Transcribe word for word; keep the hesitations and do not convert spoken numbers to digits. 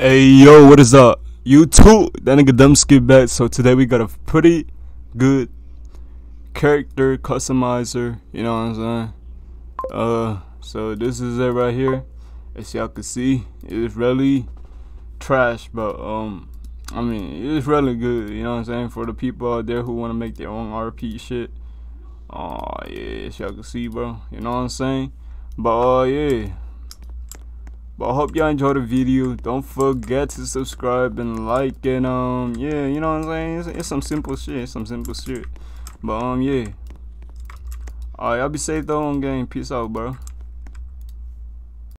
Hey yo, what is up YouTube? That nigga dumb skip back. So today we got a pretty good character customizer, you know what I'm saying? Uh so this is it right here. As y'all can see, it's really trash, but um I mean it's really good, you know what I'm saying, for the people out there who want to make their own R P shit. Oh yeah, as y'all can see, bro, you know what I'm saying? But uh yeah. But I hope y'all enjoyed the video. Don't forget to subscribe and like, and um yeah, you know what I'm saying? It's, it's some simple shit, it's some simple shit. But um yeah. Alright, y'all be safe though on game. Peace out, bro.